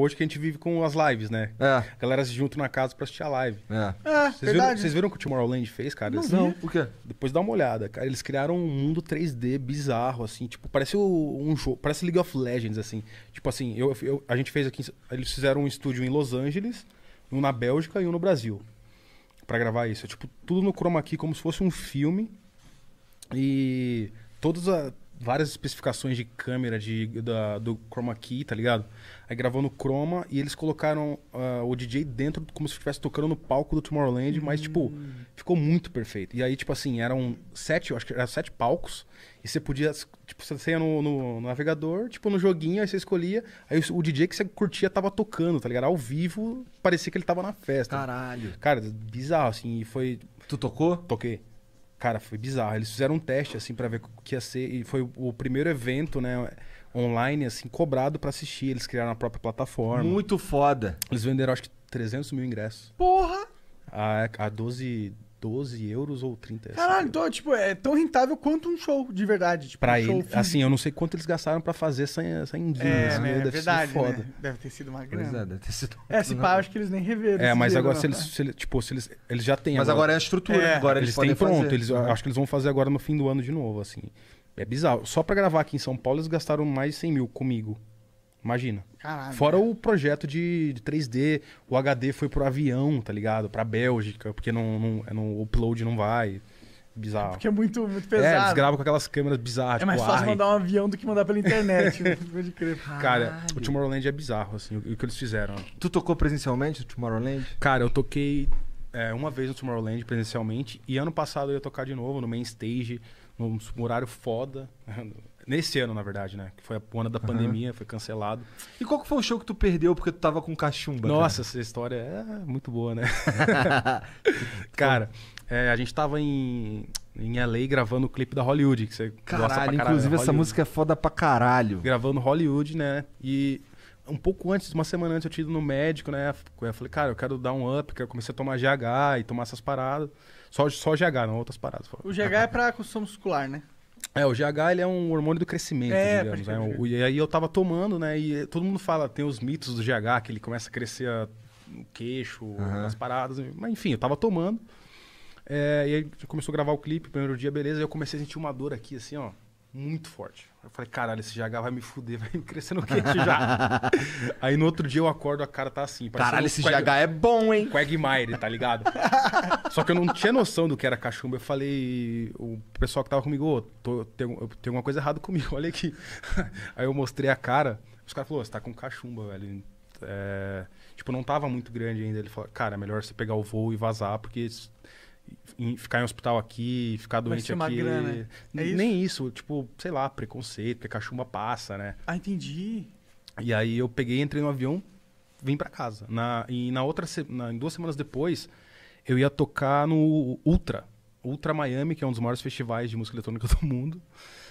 hoje que a gente vive com as lives, né? É. A galera se junta na casa pra assistir a live. É. Vocês viram o que o Tomorrowland fez, cara? Não, assim, não. Por quê? Depois dá uma olhada, cara. Eles criaram um mundo 3D bizarro, assim. Tipo, parece um jogo... Parece League of Legends, assim. Tipo assim, a gente fez aqui... Eles fizeram um estúdio em Los Angeles, um na Bélgica e um no Brasil. Pra gravar isso. É, tipo, tudo no Chroma Key, como se fosse um filme. E... várias especificações de câmera do Chroma Key, tá ligado? Aí gravou no Chroma e eles colocaram o DJ dentro, como se estivesse tocando no palco do Tomorrowland, mas, tipo, ficou muito perfeito. E aí, tipo assim, eram 7, eu acho que eram 7 palcos, e você podia, tipo, você ia no navegador, tipo, no joguinho, aí você escolhia, aí o DJ que você curtia tava tocando, tá ligado? Ao vivo, parecia que ele tava na festa. Caralho. Cara, bizarro, assim, e foi... Tu tocou? Toquei. Cara, foi bizarro. Eles fizeram um teste, assim, pra ver o que ia ser. E foi o primeiro evento, né, online, assim, cobrado pra assistir. Eles criaram a própria plataforma. Muito foda. Eles venderam, acho que, 300 mil ingressos. Porra! A 12 euros ou 30 euros. Caralho, então, tipo, é tão rentável quanto um show, de verdade. Tipo, pra ele, assim, eu não sei quanto eles gastaram pra fazer essa enguinha. É, assim, né? Deve verdade, foda. Né? Deve ter sido uma grana. É, deve ter sido uma grana. Se pá, acho que eles nem reveram. É, mas agora, eles já têm. Mas agora é a estrutura. É. Agora eles têm pronto. Fazer. Acho que eles vão fazer agora no fim do ano de novo, assim. É bizarro. Só pra gravar aqui em São Paulo, eles gastaram mais de 100 mil comigo. Imagina. Caralho. Fora o projeto de 3D, o HD foi pro avião, tá ligado? Pra Bélgica, porque o upload não vai. Bizarro. Porque é muito pesado. É, eles gravam com aquelas câmeras bizarras. É tipo, mais fácil mandar um avião do que mandar pela internet. De crer. Cara, o Tomorrowland é bizarro, assim, o que eles fizeram. Tu tocou presencialmente no Tomorrowland? Cara, eu toquei uma vez no Tomorrowland presencialmente, e ano passado eu ia tocar de novo no main stage, num horário foda. Nesse ano, na verdade, né? Que foi o ano da pandemia, foi cancelado. E qual que foi o show que tu perdeu porque tu tava com cachumba? Nossa, cara? Essa história é muito boa, né? Cara, a gente tava em LA gravando o clipe da Hollywood, que você gosta pra caralho. Inclusive, né? Essa música é foda pra caralho. Gravando Hollywood, né? E um pouco antes, uma semana antes, eu tinha ido no médico, né? Eu falei, cara, eu quero dar um up, porque eu comecei a tomar GH e tomar essas paradas. Só GH, não outras paradas. O GH é pra construção muscular, né? É, o GH ele é um hormônio do crescimento, digamos, né? E aí eu tava tomando, né? E todo mundo fala, tem os mitos do GH, que ele começa a crescer no queixo, nas paradas. Mas enfim, eu tava tomando. E aí começou a gravar o clipe, primeiro dia, beleza. E eu comecei a sentir uma dor aqui, assim, ó, muito forte. Eu falei, caralho, esse GH vai me fuder, vai me crescer no queixo já. Aí no outro dia eu acordo, a cara tá assim. Caralho, esse GH é bom, hein? Quagmire, tá ligado? Só que eu não tinha noção do que era cachumba. Eu falei, o pessoal que tava comigo, ô, tem alguma coisa errada comigo, olha aqui. Aí eu mostrei a cara, os caras falaram, você tá com cachumba, velho. Tipo, não tava muito grande ainda. Ele falou, cara, é melhor você pegar o voo e vazar, porque... Ficar em hospital aqui, ficar doente aqui. Grana. É isso? Nem isso, tipo, sei lá, preconceito, porque cachumba passa, né? Ah, entendi. E aí eu peguei, entrei no avião, vim pra casa. Em 2 semanas depois, eu ia tocar no Ultra Miami, que é um dos maiores festivais de música eletrônica do mundo.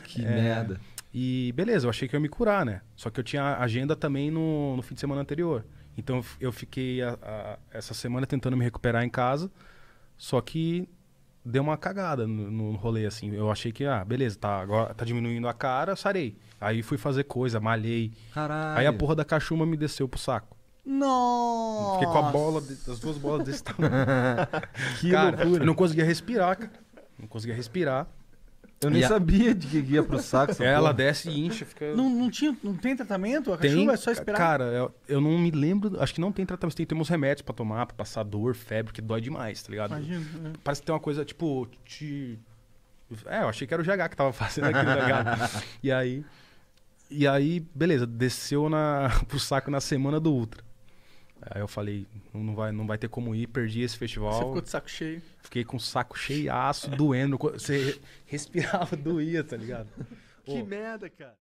Que merda. E beleza, eu achei que eu ia me curar, né? Só que eu tinha agenda também no fim de semana anterior. Então eu fiquei essa semana tentando me recuperar em casa. Só que deu uma cagada no rolê, assim. Eu achei que, beleza, agora tá diminuindo a cara, sarei. Aí fui fazer coisa, malhei. Caralho. Aí a porra da cachumba me desceu pro saco. Nossa! Fiquei com as 2 bolas desse tamanho. Que cara, loucura. Eu não conseguia respirar, cara. Não conseguia respirar. Eu nem sabia de que ia pro saco. Ela desce e incha. Fica... Não tem tratamento? A cachumba é só esperar? Cara, eu não me lembro. Acho que não tem tratamento. Tem que ter uns remédios pra tomar, pra passar dor, febre, que dói demais, tá ligado? Imagina. Parece que tem uma coisa, tipo... eu achei que era o GH que tava fazendo aquilo, tá ligado? E aí, beleza. Desceu pro saco na semana do Ultra. Aí eu falei, não vai ter como ir, perdi esse festival. Você ficou de saco cheio. Fiquei com o saco cheiaço, doendo. Você respirava, doía, tá ligado? Que merda, cara.